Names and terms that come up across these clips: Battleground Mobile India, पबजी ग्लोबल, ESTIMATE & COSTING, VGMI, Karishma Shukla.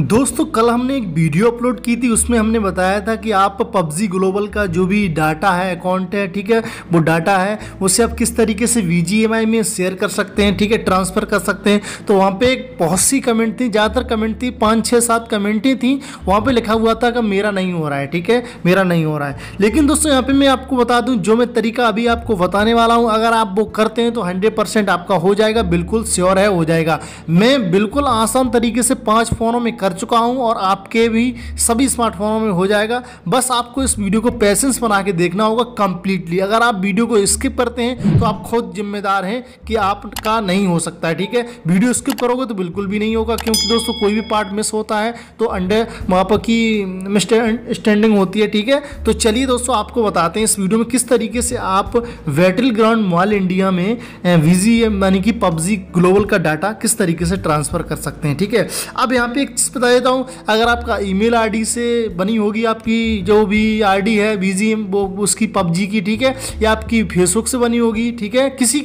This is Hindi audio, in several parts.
दोस्तों कल हमने एक वीडियो अपलोड की थी, उसमें हमने बताया था कि आप पबजी ग्लोबल का जो भी डाटा है, अकाउंट है, ठीक है, वो डाटा है उसे आप किस तरीके से VGMI में शेयर कर सकते हैं, ठीक है, ट्रांसफ़र कर सकते हैं। तो वहाँ पे बहुत सी कमेंट थी, ज़्यादातर कमेंट थी, 5-6-7 कमेंटें थी। वहाँ पे लिखा हुआ था कि मेरा नहीं हो रहा है, ठीक है, मेरा नहीं हो रहा है। लेकिन दोस्तों यहाँ पर मैं आपको बता दूँ, जो मैं तरीका अभी आपको बताने वाला हूँ, अगर आप वो करते हैं तो 100% आपका हो जाएगा, बिल्कुल श्योर है हो जाएगा। मैं बिल्कुल आसान तरीके से 5 फ़ोनों में कर चुका हूं और आपके भी सभी स्मार्टफोनों में हो जाएगा। बस आपको इस वीडियो को पेशेंस बना के देखना होगा कंप्लीटली। अगर आप वीडियो को स्किप करते हैं तो आप खुद जिम्मेदार हैं कि आपका नहीं हो सकता है, ठीक है। वीडियो स्किप करोगे तो बिल्कुल भी नहीं होगा, क्योंकि दोस्तों कोई भी पार्ट मिस होता है तो अंडर वहाँ पर की मिसअंडरस्टैंडिंग होती है, ठीक है। तो चलिए दोस्तों आपको बताते हैं इस वीडियो में किस तरीके से आप बैटलग्राउंड मोबाइल इंडिया में VGMI यानी कि पबजी ग्लोबल का डाटा किस तरीके से ट्रांसफर कर सकते हैं, ठीक है। अब यहाँ पे एक बता देता हूँ, अगर आपका ईमेल आईडी से बनी होगी आपकी जो भी आईडी है VGM वो उसकी पबजी की, ठीक है, या आपकी फेसबुक से बनी होगी, ठीक है, किसी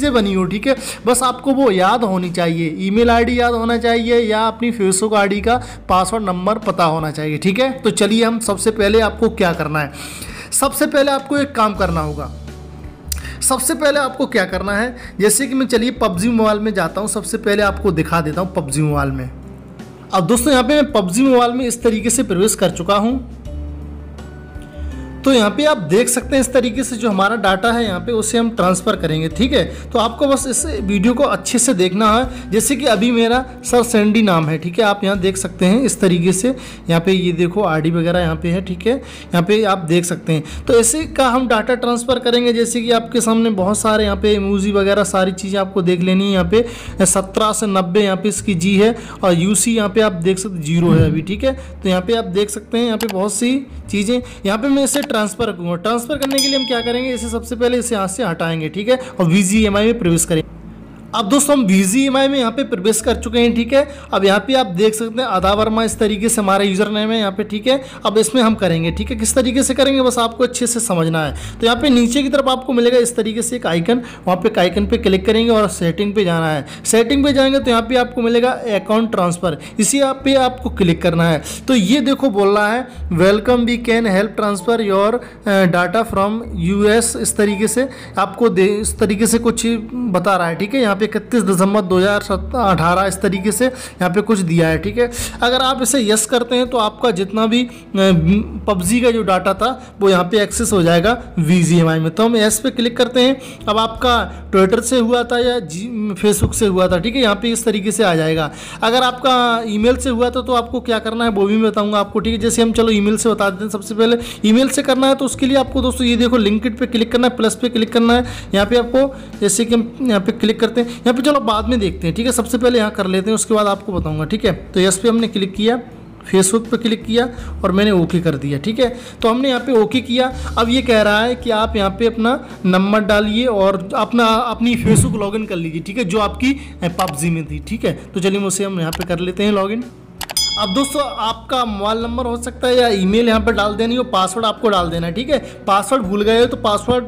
से बनी हो, ठीक है, बस आपको वो याद होनी चाहिए। ईमेल आईडी याद होना चाहिए या अपनी फेसबुक आईडी का पासवर्ड नंबर पता होना चाहिए, ठीक है। तो चलिए हम सबसे पहले आपको क्या करना है, सबसे पहले आपको एक काम करना होगा। सबसे पहले आपको क्या करना है, जैसे कि मैं चलिए पबजी मोबाइल में जाता हूँ, सबसे पहले आपको दिखा देता हूँ पबजी मोबाइल में। अब दोस्तों यहाँ पे मैं पबजी मोबाइल में इस तरीके से प्रवेश कर चुका हूँ। तो यहाँ पे आप देख सकते हैं इस तरीके से जो हमारा डाटा है यहाँ पे उसे हम ट्रांसफ़र करेंगे, ठीक है। तो आपको बस इस वीडियो को अच्छे से देखना है। जैसे कि अभी मेरा सर सैंडी नाम है, ठीक है, आप यहाँ देख सकते हैं इस तरीके से। यहाँ पे ये देखो आईडी वगैरह यहाँ पे है, ठीक है, यहाँ पे आप देख सकते हैं। तो ऐसे का हम डाटा ट्रांसफ़र करेंगे। जैसे कि आपके सामने बहुत सारे यहाँ पे इमोजी वगैरह सारी चीज़ें आपको देख लेनी है। यहाँ पे 17 से 90 यहाँ पे इसकी जी है और UC यहाँ पे आप देख सकते 0 है अभी, ठीक है। तो यहाँ पे आप देख सकते हैं यहाँ पे बहुत सी चीज़ें यहाँ पे मैं इसे ट्रांसफ़र करूँगा। ट्रांसफ़र करने के लिए हम क्या करेंगे, इसे सबसे पहले इसे हाथ से हटाएंगे, ठीक है, और VGMI में प्रवेश करेंगे। अब दोस्तों हम VGMI में यहाँ पे प्रवेश कर चुके हैं, ठीक है। अब यहाँ पे आप देख सकते हैं आदा वर्मा इस तरीके से हमारा यूज़र नेम है यहाँ पे, ठीक है। अब इसमें हम करेंगे, ठीक है, किस तरीके से करेंगे बस आपको अच्छे से समझना है। तो यहाँ पे नीचे की तरफ आपको मिलेगा इस तरीके से एक आइकन, वहाँ पे एक आइकन पे क्लिक करेंगे और सेटिंग पे जाना है। सेटिंग पे जाएंगे तो यहाँ पे आपको मिलेगा अकाउंट ट्रांसफ़र, इसी ऐप पे आपको क्लिक करना है। तो ये देखो बोल रहा है welcome we can help transfer your data from US, इस तरीके से आपको इस तरीके से कुछ बता रहा है, ठीक है। पे 31 दिसंबर 2018 इस तरीके से यहाँ पे कुछ दिया है, ठीक है। अगर आप इसे यस करते हैं तो आपका जितना भी पबजी का जो डाटा था वो यहाँ पे एक्सेस हो जाएगा VGMI में। तो हम यस पे क्लिक करते हैं। अब आपका ट्विटर से हुआ था या फेसबुक से हुआ था, ठीक है, यहाँ पे इस तरीके से आ जाएगा। अगर आपका ईमेल से हुआ था तो आपको क्या करना है वो भी मैं बताऊँगा आपको, ठीक है। जैसे हम चलो ईमेल से बता देते हैं, सबसे पहले ईमेल से करना है। तो उसके लिए आपको दोस्तों ये देखो लिंक्ड पे क्लिक करना है, प्लस पे क्लिक करना है। यहाँ पे आपको जैसे कि हम यहाँ पे क्लिक करते हैं, यहाँ पे चलो बाद में देखते हैं, ठीक है, सबसे पहले यहाँ कर लेते हैं, उसके बाद आपको बताऊंगा, ठीक है। तो यस पे हमने क्लिक किया, फेसबुक पे क्लिक किया और मैंने ओके कर दिया, ठीक है। तो हमने यहाँ पे ओके किया। अब ये कह रहा है कि आप यहाँ पे अपना नंबर डालिए और अपनी फेसबुक लॉगिन कर लीजिए, ठीक है, जो आपकी पबजी में थी, ठीक है। तो चलिए उसे हम यहाँ पे कर लेते हैं लॉगिन। अब दोस्तों आपका मोबाइल नंबर हो सकता है या ईमेल यहाँ पर डाल देनी हो, पासवर्ड आपको डाल देना है, ठीक है। पासवर्ड भूल गए हो तो पासवर्ड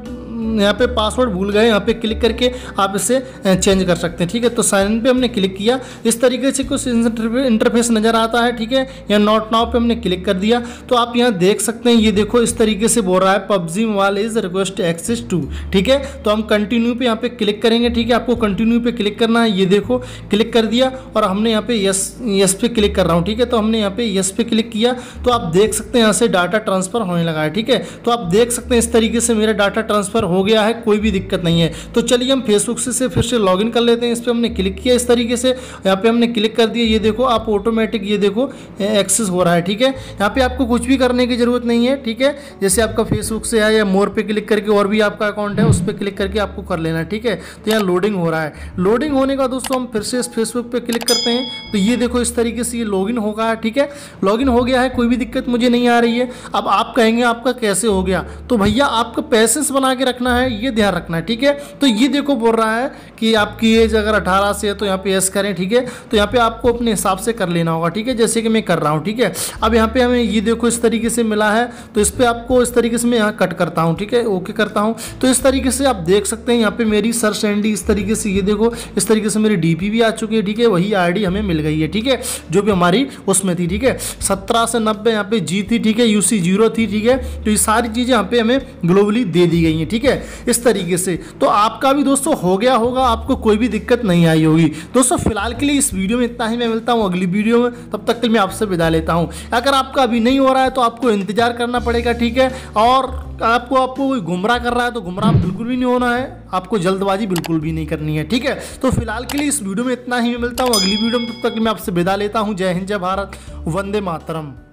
भूल गए यहाँ पे क्लिक करके आप इसे चेंज कर सकते हैं, ठीक है। तो साइन इन पे हमने क्लिक किया, इस तरीके से कुछ इंटरफेस नज़र आता है, ठीक है। या नॉट नाउ पे हमने क्लिक कर दिया। तो आप यहाँ देख सकते हैं, ये देखो इस तरीके से बोल रहा है PUBG mobile is request access to, ठीक है। तो हम कंटिन्यू पे यहाँ पे क्लिक करेंगे, ठीक है, आपको कंटिन्यू पे क्लिक करना है। ये देखो क्लिक कर दिया और हमने यहाँ पे यस पे क्लिक कर रहा हूँ, ठीक है। तो हमने यहाँ पे यस पे क्लिक किया तो आप देख सकते हैं यहाँ से डाटा ट्रांसफ़र होने लगा है, ठीक है। तो आप देख सकते हैं इस तरीके से मेरा डाटा ट्रांसफ़र हो गया है, कोई भी दिक्कत नहीं है। तो चलिए हम फेसबुक से फिर से लॉगिन कर लेते हैं। इस पर हमने क्लिक किया इस तरीके से, यहाँ पे हमने क्लिक कर दिया। ये देखो आप ऑटोमेटिक ये देखो एक्सेस हो रहा है, ठीक है। यहाँ पे आपको कुछ भी करने की ज़रूरत नहीं है, ठीक है। जैसे आपका फेसबुक से है या मोर पे क्लिक करके और भी आपका अकाउंट है उस पर क्लिक करके आपको कर लेना है, ठीक है। तो यहाँ लोडिंग हो रहा है। लोडिंग होने का दोस्तों हम फिर से इस फेसबुक पर क्लिक करते हैं। तो ये देखो इस तरीके से ये लॉगिन होगा, ठीक है, लॉगिन हो गया है, कोई भी दिक्कत मुझे नहीं आ रही है। अब आप कहेंगे आपका कैसे हो गया, तो भैया आपका पैसेंस बना के रख रखना है, ये ध्यान रखना है, ठीक है। तो ये देखो बोल रहा है कि आपकी एज अगर 18 से है तो यहाँ पे यस करें, ठीक है। तो यहाँ पे आपको अपने हिसाब से कर लेना होगा, ठीक है, जैसे कि मैं कर रहा हूँ, ठीक है। अब यहाँ पे हमें ये देखो इस तरीके से मिला है, तो इस पर आपको इस तरीके से मैं यहाँ कट करता हूँ, ठीक है, ओके करता हूँ। तो इस तरीके से आप देख सकते हैं यहाँ पे मेरी सर्च एनडी इस तरीके से, ये देखो इस तरीके से मेरी डीपी भी आ चुकी है, ठीक है, वही आईडी हमें मिल गई है, ठीक है, जो भी हमारी उसमें थी, ठीक है। 17 से 90 यहाँ पे जी थी, ठीक है, UC 0 थी, ठीक है। तो ये सारी चीज़ें यहाँ पे हमें ग्लोबली दे दी गई हैं, ठीक है, इस तरीके से। तो आपका भी दोस्तों हो गया होगा, आपको कोई भी दिक्कत नहीं आई होगी। दोस्तों फिलहाल के लिए इस वीडियो में इतना ही, मैं मिलता हूँ अगली वीडियो में, तब तक के लिए मैं आपसे विदा लेता हूँ। अगर आपका अभी नहीं हो रहा है तो आपको इंतजार करना पड़ेगा, ठीक है। और आपको कोई गुमराह कर रहा है तो गुमराह बिल्कुल भी नहीं होना है, आपको जल्दबाजी बिल्कुल भी नहीं करनी है, ठीक है। तो फिलहाल के लिए इस वीडियो में इतना ही, मैं मिलता हूँ अगली वीडियो में, तब तक मैं आपसे विदा लेता हूँ। जय हिंद, जय भारत, वंदे मातरम।